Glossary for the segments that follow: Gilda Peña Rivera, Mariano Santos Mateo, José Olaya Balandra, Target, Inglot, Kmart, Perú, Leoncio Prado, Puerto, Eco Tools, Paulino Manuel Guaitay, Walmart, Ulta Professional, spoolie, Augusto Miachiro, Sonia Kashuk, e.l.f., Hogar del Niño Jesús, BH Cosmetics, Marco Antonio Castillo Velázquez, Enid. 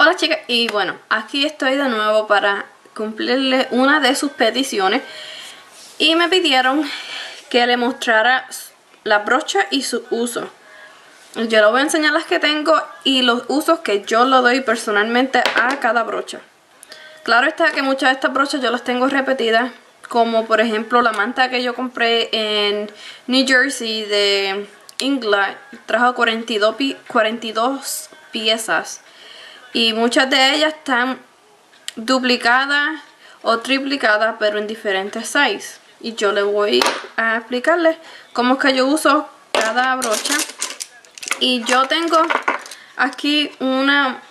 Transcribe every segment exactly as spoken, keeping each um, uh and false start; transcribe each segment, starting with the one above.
Hola chicas, y bueno, aquí estoy de nuevo para cumplirle una de sus peticiones. Y me pidieron que le mostrara la brocha y su uso. Yo les voy a enseñar las que tengo y los usos que yo le doy personalmente a cada brocha. Claro está que muchas de estas brochas yo las tengo repetidas, como por ejemplo la manta que yo compré en New Jersey de Inglot. Trajo cuarenta y dos piezas y muchas de ellas están duplicadas o triplicadas, pero en diferentes sizes. Y yo le voy a explicarles cómo es que yo uso cada brocha. Y yo tengo aquí una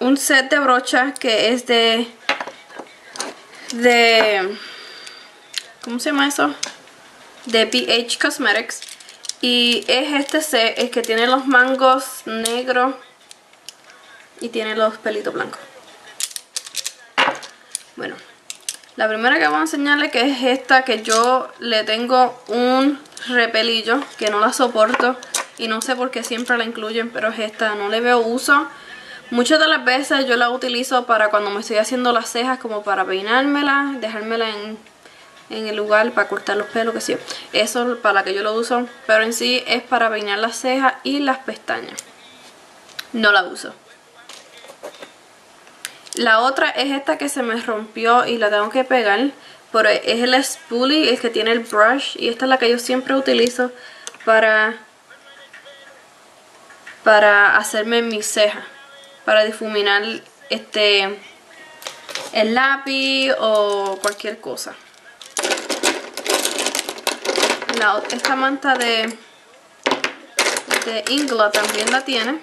un set de brochas que es de de ¿cómo se llama eso? De B H Cosmetics. Y es este set, es que tiene los mangos negros y tiene los pelitos blancos. Bueno, la primera que voy a enseñarles, que es esta, que yo le tengo un repelillo, que no la soporto y no sé por qué siempre la incluyen, pero es esta, no le veo uso. Muchas de las veces yo la utilizo para cuando me estoy haciendo las cejas, como para peinármela, dejármela en... en el lugar para cortar los pelos, que sí, eso es para la que yo lo uso, pero en sí es para peinar las cejas y las pestañas. No la uso. La otra es esta que se me rompió y la tengo que pegar, pero es el spoolie, es que tiene el brush, y esta es la que yo siempre utilizo para para hacerme mis cejas, para difuminar este el lápiz o cualquier cosa. La, esta manta de, de Inglot también la tiene.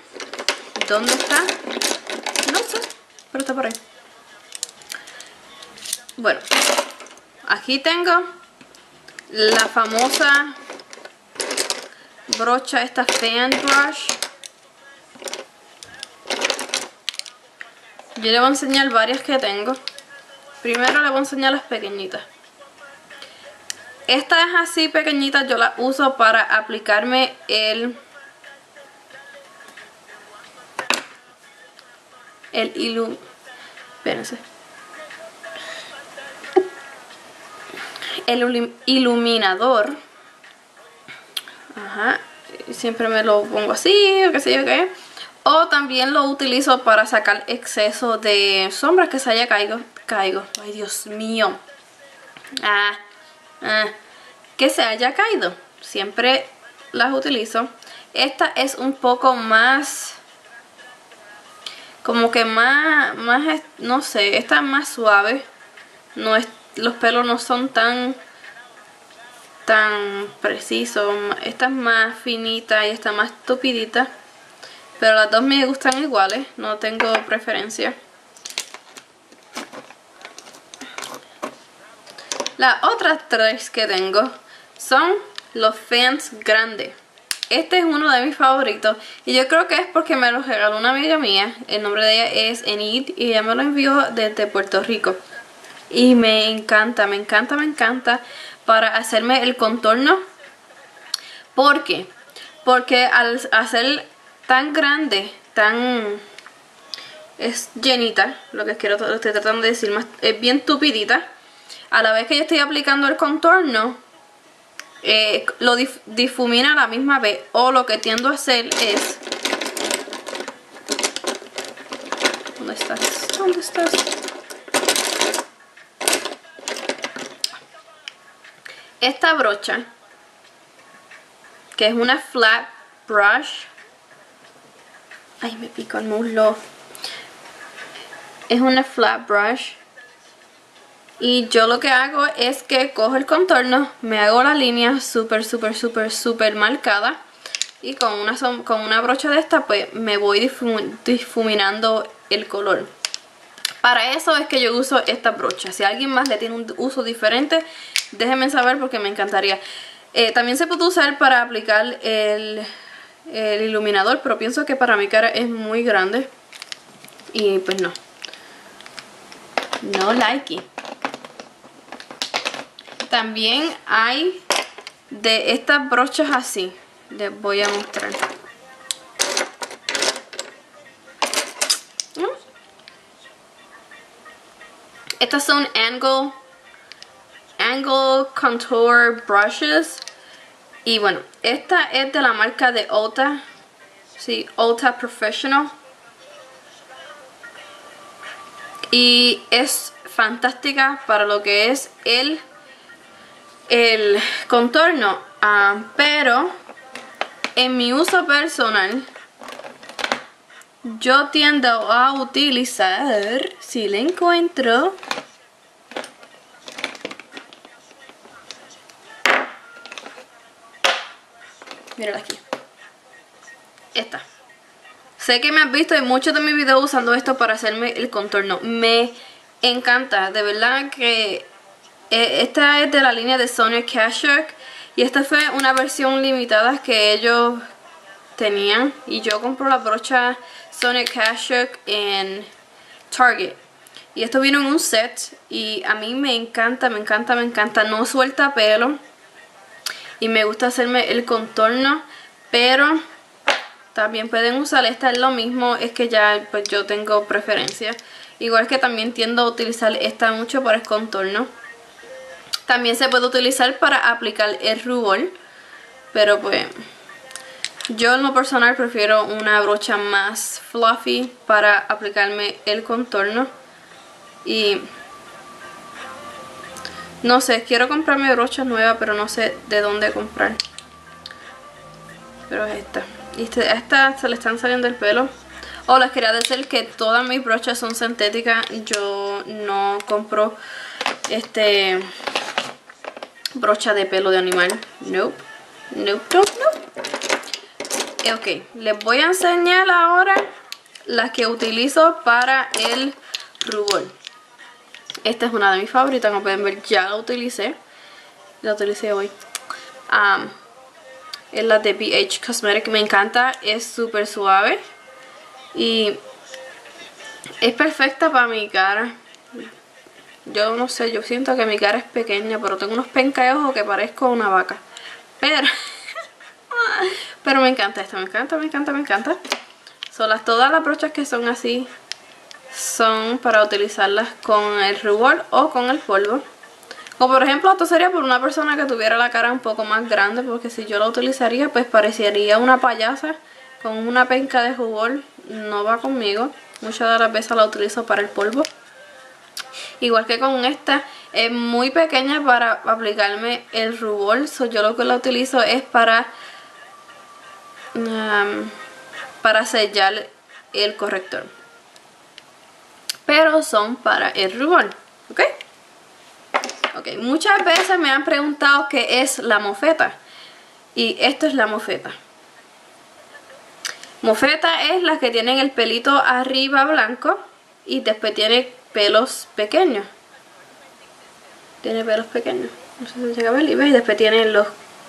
¿Dónde está? No sé, pero está por ahí. Bueno, aquí tengo la famosa brocha, esta fan brush. Yo le voy a enseñar varias que tengo. Primero le voy a enseñar las pequeñitas. Esta es así pequeñita, yo la uso para aplicarme el, el ilum... Espérense. El iluminador. Ajá. Siempre me lo pongo así, o qué sé yo qué. O también lo utilizo para sacar exceso de sombras que se haya caído. Caigo. Ay, Dios mío. Ah. Ah, que se haya caído. Siempre las utilizo. Esta es un poco más, como que más, más no sé, esta es más suave. No es, los pelos no son tan tan precisos. Esta es más finita y esta más tupidita, pero las dos me gustan iguales, no tengo preferencia. Las otras tres que tengo son los fans grandes. Este es uno de mis favoritos y yo creo que es porque me lo regaló una amiga mía. El nombre de ella es Enid y ella me lo envió desde Puerto Rico. Y me encanta, me encanta, me encanta para hacerme el contorno. ¿Por qué? Porque al hacer tan grande, tan... es llenita, lo que quiero, lo estoy tratando de decir, más, es bien tupidita. A la vez que yo estoy aplicando el contorno, eh, lo dif difumina a la misma vez. O lo que tiendo a hacer es... ¿Dónde estás? ¿Dónde estás? Esta brocha, que es una flat brush. Ay, me pico el muslo. Es una flat brush. Y yo lo que hago es que cojo el contorno, me hago la línea súper, súper, súper, súper marcada. Y con una, con una brocha de esta, pues me voy difum difuminando el color. Para eso es que yo uso esta brocha. Si alguien más le tiene un uso diferente, déjenme saber porque me encantaría. Eh, también se puede usar para aplicar el, el iluminador, pero pienso que para mi cara es muy grande. Y pues no. No likey. También hay de estas brochas así. Les voy a mostrar. Estas son Angle, Angle Contour Brushes. Y bueno, esta es de la marca de Ulta. Sí, Ulta Professional. Y es fantástica para lo que es el, el contorno. Uh, pero en mi uso personal, yo tiendo a utilizar, si la encuentro, mírala aquí, esta. Sé que me has visto en muchos de mis videos usando esto para hacerme el contorno. Me encanta, de verdad que esta es de la línea de Sonia Kashuk. Y esta fue una versión limitada que ellos tenían. Y yo compro la brocha Sonia Kashuk en Target. Y esto vino en un set. Y a mí me encanta, me encanta, me encanta. No suelta pelo. Y me gusta hacerme el contorno. Pero también pueden usar esta. Es lo mismo. Es que ya pues yo tengo preferencia. Igual que también tiendo a utilizar esta mucho para el contorno. También se puede utilizar para aplicar el rubor. Pero pues yo en lo personal prefiero una brocha más fluffy para aplicarme el contorno. Y no sé, quiero comprarme brochas nuevas pero no sé de dónde comprar. Pero es esta. Y este, a esta se le están saliendo el pelo. Oh, les quería decir que todas mis brochas son sintéticas. Yo no compro este... brocha de pelo de animal. Nope, nope, nope, nope. Ok, les voy a enseñar ahora las que utilizo para el rubor. Esta es una de mis favoritas, como pueden ver ya la utilicé. La utilicé hoy. um, Es la de B H Cosmetics, me encanta, es súper suave. Y es perfecta para mi cara. Yo no sé, yo siento que mi cara es pequeña, pero tengo unos pencaojos que parezco una vaca. Pero pero me encanta esta, me encanta, me encanta, me encanta. Son las, todas las brochas que son así son para utilizarlas con el rubor o con el polvo. Como por ejemplo, esto sería por una persona que tuviera la cara un poco más grande, porque si yo la utilizaría, pues parecería una payasa con una penca de rubor. No va conmigo. Muchas de las veces la utilizo para el polvo. Igual que con esta, es muy pequeña para aplicarme el rubor. So, yo lo que la utilizo es para, um, para sellar el corrector. Pero son para el rubor, ¿ok? Ok, muchas veces me han preguntado qué es la mofeta. Y esto es la mofeta. Mofeta es la que tienen el pelito arriba blanco y después tiene pelos pequeños. Tiene pelos pequeños. No sé si se llega a ver. Y después tiene los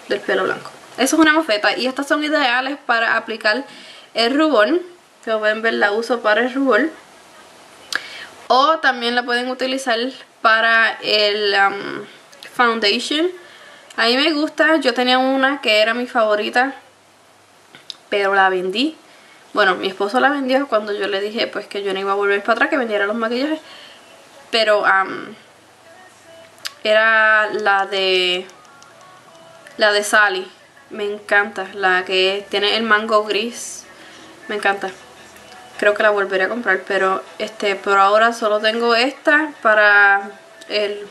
del pelo blanco. Eso es una mofeta. Y estas son ideales para aplicar el rubor. Como pueden ver, la uso para el rubor. O también la pueden utilizar para el um, foundation. A mí me gusta. Yo tenía una que era mi favorita, pero la vendí. Bueno, mi esposo la vendió cuando yo le dije pues que yo no iba a volver para atrás, que vendiera los maquillajes. Pero um, era la de la de Sally. Me encanta, la que tiene el mango gris. Me encanta. Creo que la volveré a comprar, pero este por ahora solo tengo esta para el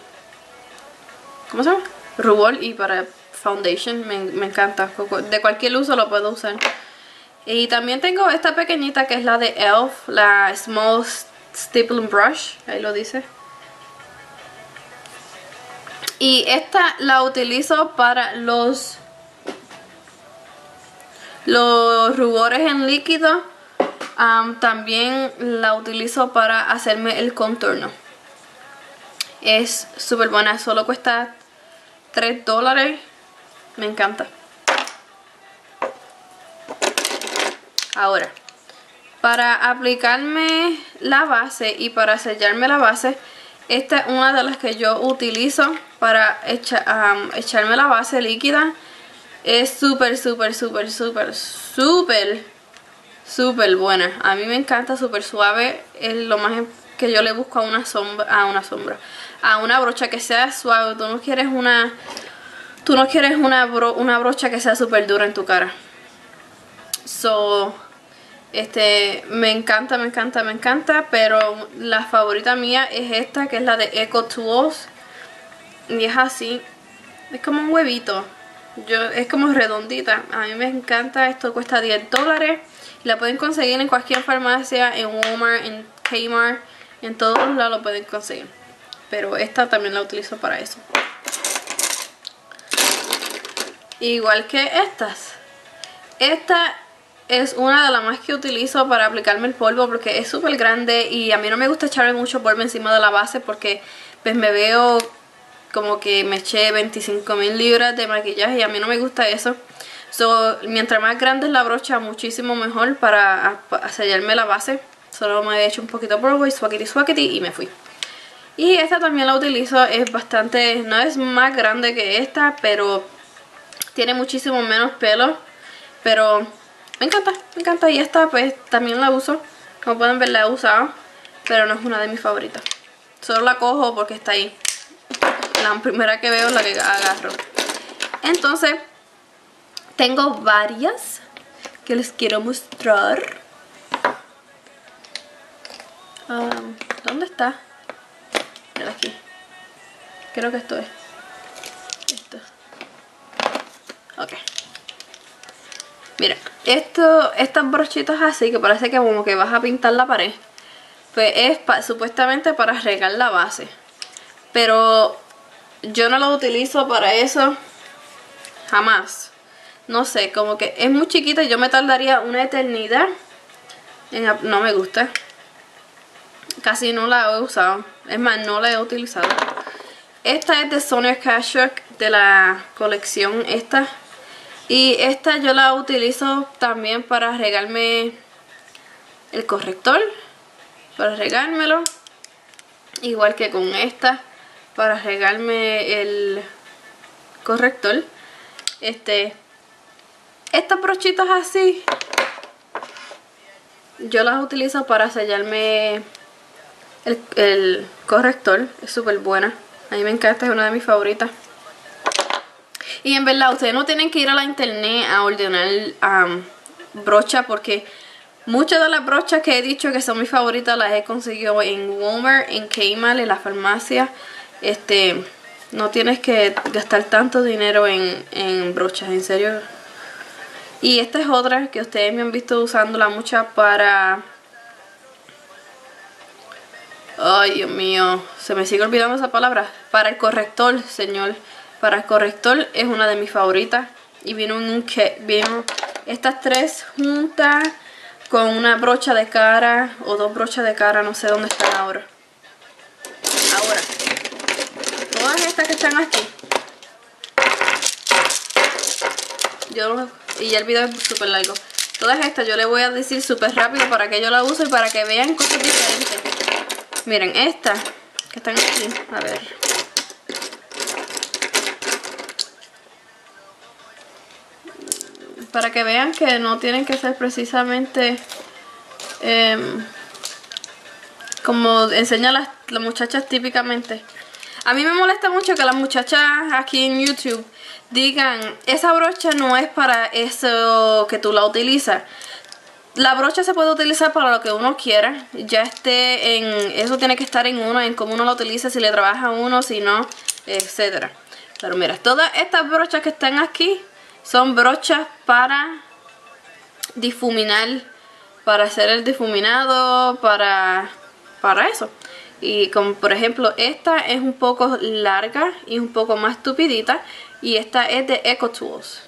¿cómo se llama? Rubor y para foundation. Me, me encanta. De cualquier uso lo puedo usar. Y también tengo esta pequeñita que es la de e l f, la Small Stippling Brush, ahí lo dice. Y esta la utilizo para los, los rubores en líquido. Um, también la utilizo para hacerme el contorno. Es súper buena, solo cuesta tres dólares. Me encanta. Ahora, para aplicarme la base y para sellarme la base, esta es una de las que yo utilizo para echa, um, echarme la base líquida. Es súper, súper, súper, súper, súper, súper buena. A mí me encanta, súper suave. Es lo más que yo le busco a una sombra, a una sombra, a una brocha que sea suave. Tú no quieres una, tú no quieres una, bro, una brocha que sea súper dura en tu cara. So, este, me encanta, me encanta, me encanta. Pero la favorita mía es esta, que es la de Eco Tools. Y es así, es como un huevito. Yo, es como redondita. A mí me encanta. Esto cuesta diez dólares. La pueden conseguir en cualquier farmacia, en Walmart, en Kmart, en todos lados lo pueden conseguir. Pero esta también la utilizo para eso. Igual que estas. Esta es una de las más que utilizo para aplicarme el polvo, porque es súper grande y a mí no me gusta echarle mucho polvo encima de la base, porque pues me veo como que me eché veinticinco mil libras de maquillaje y a mí no me gusta eso. So, mientras más grande es la brocha, muchísimo mejor para sellarme la base. Solo me he hecho un poquito de polvo y suaquiti suaquiti y me fui. Y esta también la utilizo, es bastante, no es más grande que esta, pero tiene muchísimo menos pelo. Pero me encanta, me encanta. Y esta pues también la uso, como pueden ver la he usado, pero no es una de mis favoritas. Solo la cojo porque está ahí. La primera que veo es la que agarro. Entonces, tengo varias que les quiero mostrar. Um, ¿Dónde está? Mira aquí. Creo que esto es. Esto. Ok. Mira, esto, estas brochitas así que parece que como que vas a pintar la pared. Pues es pa, supuestamente para regar la base. Pero yo no lo utilizo para eso jamás. No sé, como que es muy chiquita y yo me tardaría una eternidad en... No me gusta. Casi no la he usado. Es más, no la he utilizado. Esta es de Sonia Kashuk, de la colección esta. Y esta yo la utilizo también para regarme el corrector. Para regármelo. Igual que con esta, para regarme el corrector. Este, estas brochitas así, yo las utilizo para sellarme el, el corrector. Es súper buena. A mí me encanta, es una de mis favoritas. Y en verdad, ustedes no tienen que ir a la internet a ordenar um, brocha, porque muchas de las brochas que he dicho que son mis favoritas las he conseguido en Walmart, en Kmart, en la farmacia. Este, no tienes que gastar tanto dinero en, en brochas, en serio. Y esta es otra que ustedes me han visto usándola mucha para... Ay, Dios mío, se me sigue olvidando esa palabra. Para el corrector, señor. Para el corrector es una de mis favoritas. Y vino un que vino estas tres juntas con una brocha de cara o dos brochas de cara, no sé dónde están ahora. Ahora, todas estas que están aquí, yo, y ya el video es súper largo, todas estas yo les voy a decir súper rápido para que yo la use y para que vean cosas diferentes. Miren, estas que están aquí, a ver, para que vean que no tienen que ser precisamente eh, como enseñan las, las muchachas típicamente. A mí me molesta mucho que las muchachas aquí en YouTube digan, esa brocha no es para eso que tú la utilizas. La brocha se puede utilizar para lo que uno quiera. Ya esté en... Eso tiene que estar en uno, en cómo uno la utiliza, si le trabaja a uno, si no, etcétera. Pero mira, todas estas brochas que están aquí son brochas para difuminar, para hacer el difuminado, para, para eso. Y como por ejemplo, esta es un poco larga y un poco más tupidita. Y esta es de Eco Tools.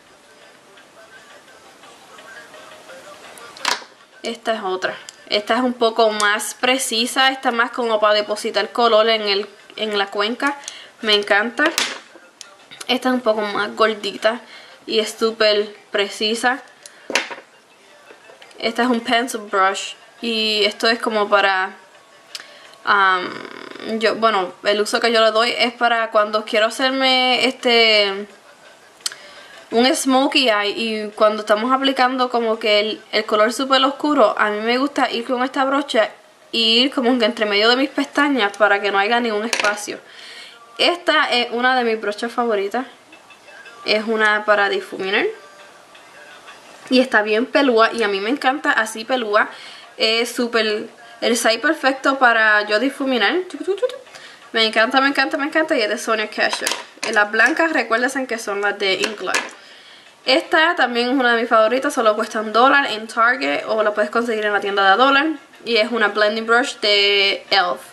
Esta es otra. Esta es un poco más precisa. Esta es más como para depositar color en, el, en la cuenca. Me encanta. Esta es un poco más gordita y es súper precisa. Esta es un pencil brush. Y esto es como para... Um, yo, bueno, el uso que yo le doy es para cuando quiero hacerme este un smokey eye, y cuando estamos aplicando como que el, el color súper oscuro, a mí me gusta ir con esta brocha y ir como que entre medio de mis pestañas para que no haya ningún espacio. Esta es una de mis brochas favoritas. Es una para difuminar. Y está bien pelúa y a mí me encanta así pelúa. Es súper... el size perfecto para yo difuminar. Me encanta, me encanta, me encanta. Y es de Sonia Kashuk. Las blancas, recuérdense que son las de Inglot. Esta también es una de mis favoritas. Solo cuesta un dólar en Target o la puedes conseguir en la tienda de dólar. Y es una blending brush de e l f.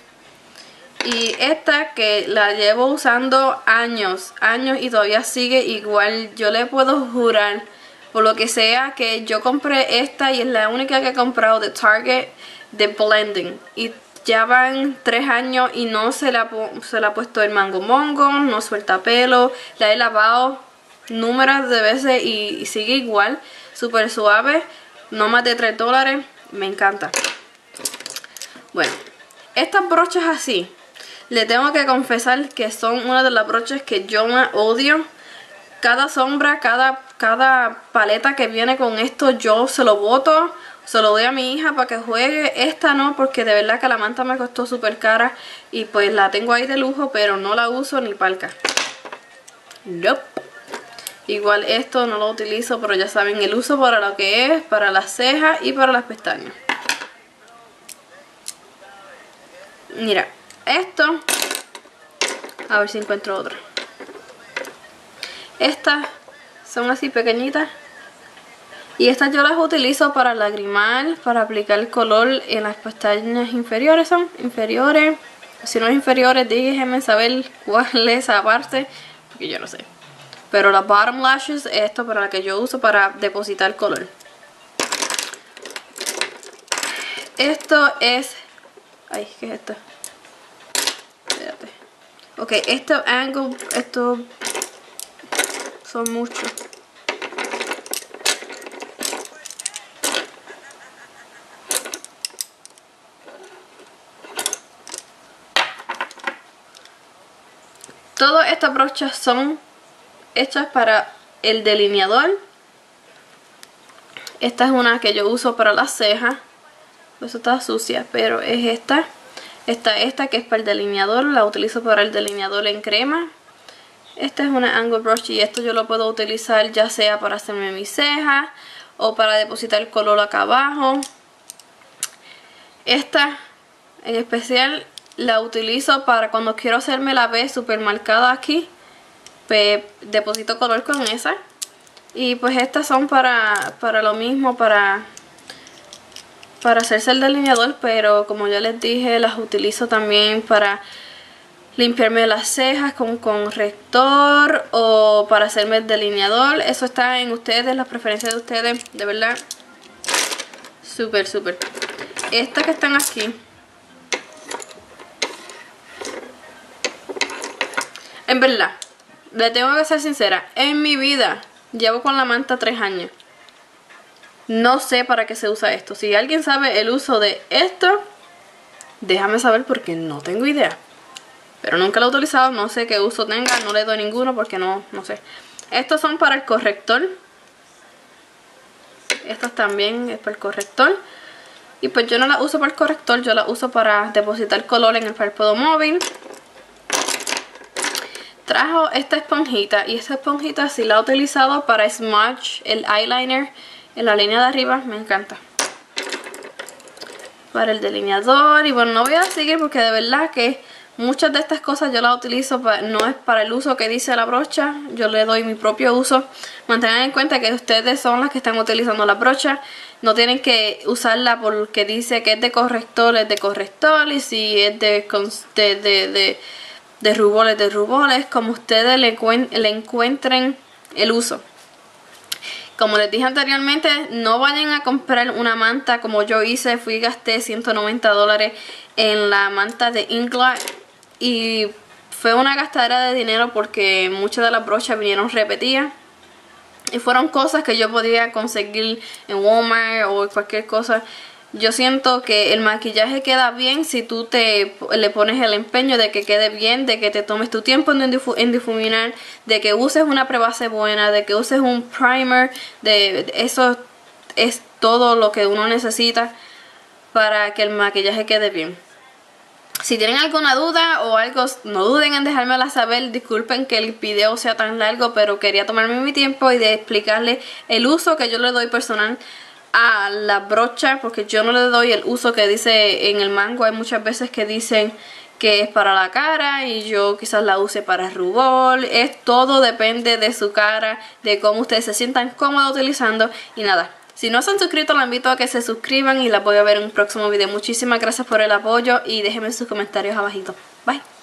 Y esta que la llevo usando años, años y todavía sigue igual. Yo le puedo jurar, por lo que sea, que yo compré esta y es la única que he comprado de Target de blending. Y ya van tres años y no se la, se la ha puesto el mango mongo, no suelta pelo. La he lavado números de veces y, y sigue igual. Súper suave, no más de tres dólares. Me encanta. Bueno, estas brochas así, le tengo que confesar que son una de las brochas que yo más odio. Cada sombra, cada, cada paleta que viene con esto yo se lo boto. Se lo doy a mi hija para que juegue. Esta no, porque de verdad que la manta me costó súper cara. Y pues la tengo ahí de lujo, pero no la uso ni palca. Nope. Igual esto no lo utilizo, pero ya saben el uso para lo que es. Para las cejas y para las pestañas. Mira, esto. A ver si encuentro otra. Estas son así pequeñitas. Y estas yo las utilizo para lagrimar, para aplicar el color en las pestañas inferiores. Son inferiores. Si no es inferiores, déjenme saber cuál es esa parte, porque yo no sé. Pero las bottom lashes, esto para la que yo uso para depositar color. Esto es... ay, ¿qué es esto? Espérate. Ok, estos angles, estos son muchos. Todas estas brochas son hechas para el delineador. Esta es una que yo uso para las cejas. Eso está sucia, pero es esta. Esta, esta que es para el delineador. La utilizo para el delineador en crema. Esta es una angle brush y esto yo lo puedo utilizar ya sea para hacerme mis cejas o para depositar el color acá abajo. Esta en especial... la utilizo para cuando quiero hacerme la B super marcada aquí. Pues deposito color con esa. Y pues estas son para, para lo mismo, para, para hacerse el delineador. Pero como ya les dije, las utilizo también para limpiarme las cejas con corrector. O para hacerme el delineador. Eso está en ustedes, las preferencias de ustedes. De verdad, súper, súper. Estas que están aquí. En verdad, le tengo que ser sincera, en mi vida llevo con la manta tres años. No sé para qué se usa esto. Si alguien sabe el uso de esto, déjame saber porque no tengo idea. Pero nunca lo he utilizado, no sé qué uso tenga, no le doy ninguno porque no, no sé. Estos son para el corrector. Estos también es para el corrector. Y pues yo no la uso para el corrector, yo la uso para depositar color en el párpado móvil. Trajo esta esponjita y esta esponjita sí la he utilizado para smudge el eyeliner en la línea de arriba. Me encanta. Para el delineador. Y bueno, no voy a seguir porque de verdad que muchas de estas cosas yo las utilizo para, no es para el uso que dice la brocha. Yo le doy mi propio uso. Mantengan en cuenta que ustedes son las que están utilizando la brocha. No tienen que usarla porque dice que es de corrector, es de corrector. Y si es de... de, de, de de rubores, de rubores, como ustedes le, le encuentren el uso. Como les dije anteriormente, no vayan a comprar una manta como yo hice. Fui y gasté ciento noventa dólares en la manta de Inglot y fue una gastadera de dinero porque muchas de las brochas vinieron repetidas. Y fueron cosas que yo podía conseguir en Walmart o cualquier cosa. Yo siento que el maquillaje queda bien si tú te le pones el empeño de que quede bien, de que te tomes tu tiempo en, difu en difuminar, de que uses una prebase buena, de que uses un primer, de eso es todo lo que uno necesita para que el maquillaje quede bien. Si tienen alguna duda o algo, no duden en dejármela saber. Disculpen que el video sea tan largo, pero quería tomarme mi tiempo y de explicarles el uso que yo le doy personal a la brocha, porque yo no le doy el uso que dice en el mango. Hay muchas veces que dicen que es para la cara y yo quizás la use para rubor. Es todo depende de su cara, de cómo ustedes se sientan cómodos utilizando. Y nada, si no se han suscrito, les invito a que se suscriban y las voy a ver en un próximo video. Muchísimas gracias por el apoyo y déjenme sus comentarios abajito. Bye.